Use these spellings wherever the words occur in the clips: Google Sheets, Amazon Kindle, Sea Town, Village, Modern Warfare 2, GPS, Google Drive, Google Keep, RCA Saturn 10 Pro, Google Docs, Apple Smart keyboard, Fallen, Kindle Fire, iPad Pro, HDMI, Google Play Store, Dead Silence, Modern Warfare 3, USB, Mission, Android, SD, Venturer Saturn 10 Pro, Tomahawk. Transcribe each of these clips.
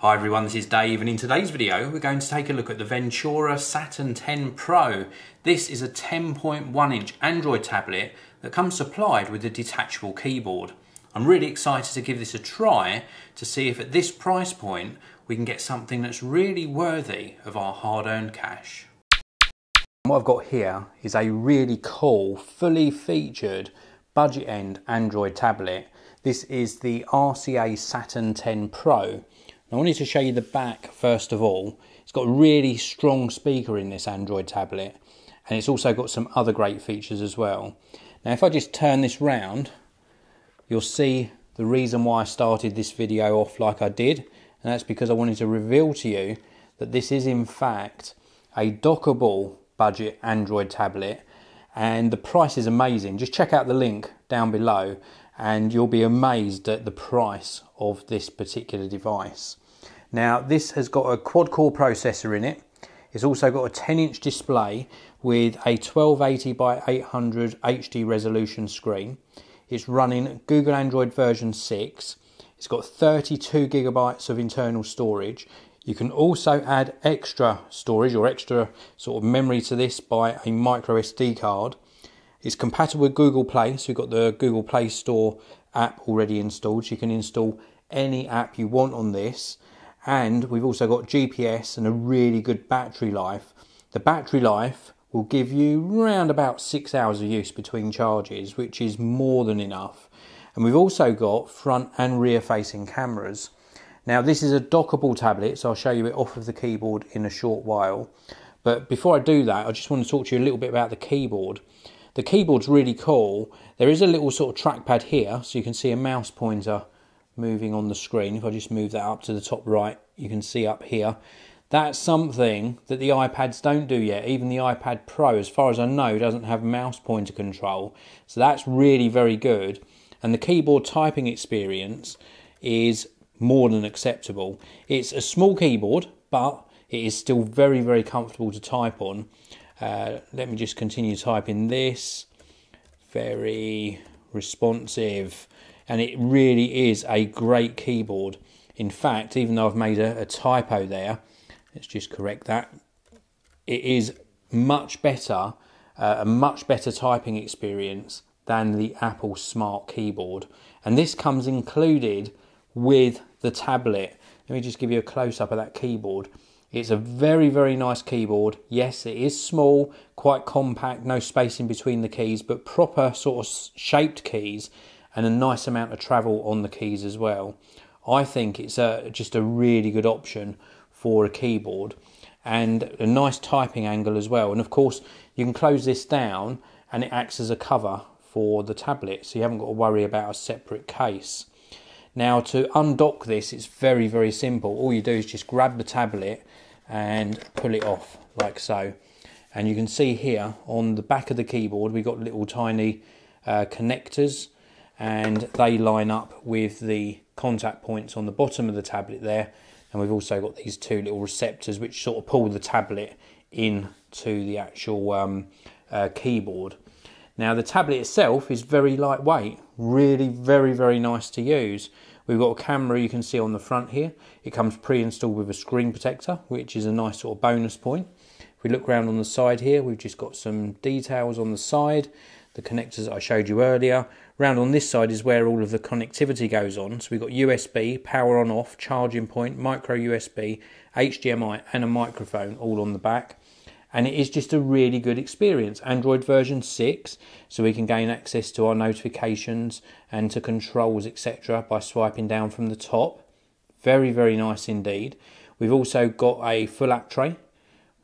Hi everyone, this is Dave, and in today's video we're going to take a look at the Venturer Saturn 10 Pro. This is a 10.1 inch Android tablet that comes supplied with a detachable keyboard. I'm really excited to give this a try to see if at this price point we can get something that's really worthy of our hard-earned cash. What I've got here is a really cool, fully featured budget end Android tablet. This is the RCA Saturn 10 Pro. I wanted to show you the back first of all. It's got a really strong speaker in this Android tablet, and it's also got some other great features as well. Now if I just turn this round, you'll see the reason why I started this video off like I did, and that's because I wanted to reveal to you that this is in fact a dockable budget Android tablet, and the price is amazing. Just check out the link down below and you'll be amazed at the price of this particular device. Now this has got a quad-core processor in it. It's also got a 10-inch display with a 1280 by 800 HD resolution screen. It's running Google Android version 6. It's got 32 gigabytes of internal storage. You can also add extra storage or extra sort of memory to this by a micro SD card. It's compatible with Google Play, so you've got the Google Play Store app already installed, so you can install any app you want on this. And we've also got GPS and a really good battery life. The battery life will give you around about 6 hours of use between charges, which is more than enough. And we've also got front and rear facing cameras. Now this is a dockable tablet, so I'll show you it off of the keyboard in a short while. But before I do that, I just want to talk to you a little bit about the keyboard. The keyboard's really cool. There is a little sort of trackpad here, so you can see a mouse pointer moving on the screen. If I just move that up to the top right, you can see up here. That's something that the iPads don't do yet. Even the iPad Pro, as far as I know, doesn't have mouse pointer control. So that's really very good. And the keyboard typing experience is more than acceptable. It's a small keyboard, but it is still very, very comfortable to type on. Let me just continue typing this. Very responsive, and it really is a great keyboard. In fact, even though I've made a typo there, let's just correct that. It is much better, a much better typing experience than the Apple Smart keyboard, and this comes included with the tablet. Let me just give you a close-up of that keyboard. It's a very, very nice keyboard. Yes, it is small, quite compact, no spacing between the keys, but proper sort of shaped keys and a nice amount of travel on the keys as well. I think it's just a really good option for a keyboard, and a nice typing angle as well. And of course, you can close this down and it acts as a cover for the tablet, so you haven't got to worry about a separate case. Now to undock this, it's very, very simple. All you do is just grab the tablet and pull it off like so. And you can see here on the back of the keyboard, we've got little tiny connectors, and they line up with the contact points on the bottom of the tablet there. And we've also got these two little receptors which sort of pull the tablet into the actual keyboard. Now the tablet itself is very lightweight, really very, very nice to use. We've got a camera you can see on the front here. It comes pre-installed with a screen protector, which is a nice sort of bonus point. If we look around on the side here, we've just got some details on the side, the connectors that I showed you earlier. Round on this side is where all of the connectivity goes on. So we've got USB, power on off, charging point, micro USB, HDMI and a microphone all on the back. And it is just a really good experience. Android version 6, so we can gain access to our notifications and to controls, etc. by swiping down from the top. Very, very nice indeed. We've also got a full app tray.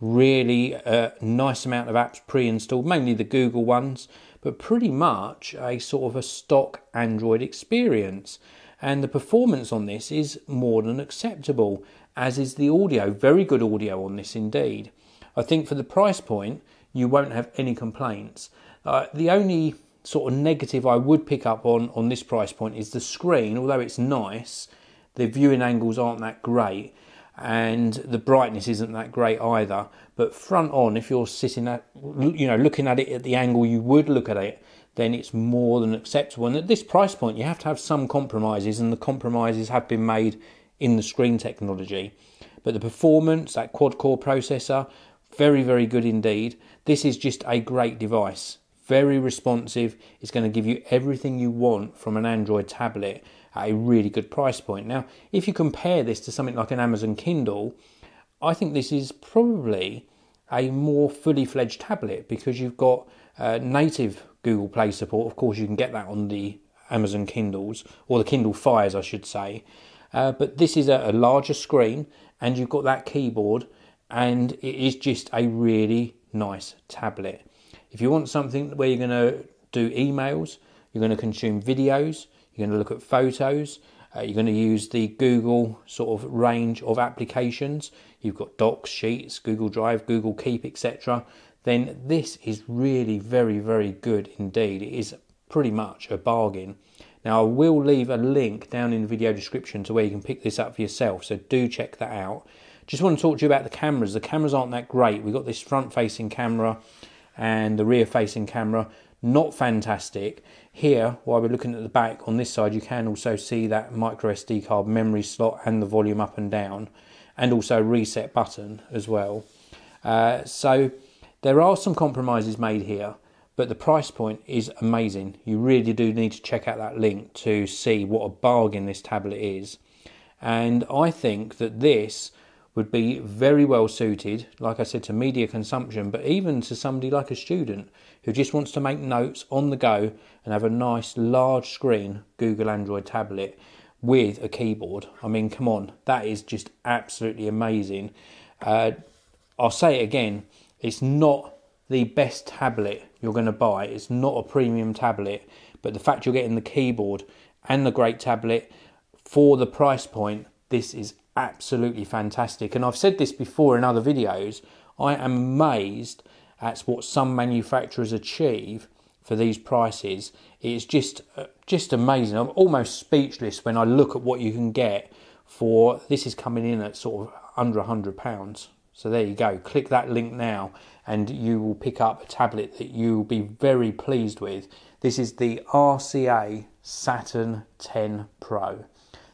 Really a nice amount of apps pre-installed, mainly the Google ones, but pretty much a sort of a stock Android experience. And the performance on this is more than acceptable, as is the audio. Very good audio on this indeed. I think for the price point, you won't have any complaints. The only sort of negative I would pick up on this price point is the screen. Although it's nice, the viewing angles aren't that great, and the brightness isn't that great either. But front on, if you're sitting at, you know, looking at it at the angle you would look at it, then it's more than acceptable. And at this price point, you have to have some compromises, and the compromises have been made in the screen technology. But the performance, that quad-core processor, very, very good indeed. This is just a great device. Very responsive. It's going to give you everything you want from an Android tablet at a really good price point. Now, if you compare this to something like an Amazon Kindle, I think this is probably a more fully fledged tablet because you've got native Google Play support. Of course, you can get that on the Amazon Kindles, or the Kindle Fires, I should say. But this is a larger screen, and you've got that keyboard, and it is just a really nice tablet. If you want something where you're going to do emails, you're going to consume videos, you're going to look at photos, you're going to use the Google sort of range of applications, you've got Docs, Sheets, Google Drive, Google Keep, etc., then this is really very, very good indeed. It is pretty much a bargain. Now, I will leave a link down in the video description to where you can pick this up for yourself, so do check that out. Just want to talk to you about the cameras. The cameras aren't that great. We've got this front-facing camera and the rear facing camera, not fantastic. Here, while we're looking at the back on this side, you can also see that micro SD card memory slot and the volume up and down, and also reset button as well. So there are some compromises made here, but the price point is amazing. You really do need to check out that link to see what a bargain this tablet is. And I think that this would be very well suited, like I said, to media consumption, but even to somebody like a student who just wants to make notes on the go and have a nice large screen Google Android tablet with a keyboard. I mean, come on, that is just absolutely amazing. I'll say it again, it's not the best tablet you're going to buy. It's not a premium tablet, but the fact you're getting the keyboard and the great tablet for the price point, this is absolutely fantastic. And I've said this before in other videos, I am amazed at what some manufacturers achieve for these prices. It's just amazing. I'm almost speechless when I look at what you can get for this. Is coming in at sort of under £100. So there you go. Click that link now and you will pick up a tablet that you'll be very pleased with. This is the RCA Saturn 10 Pro.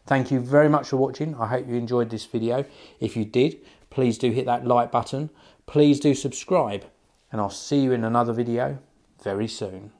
Thank you very much for watching. I hope you enjoyed this video. If you did, please do hit that like button. Please do subscribe, and I'll see you in another video very soon.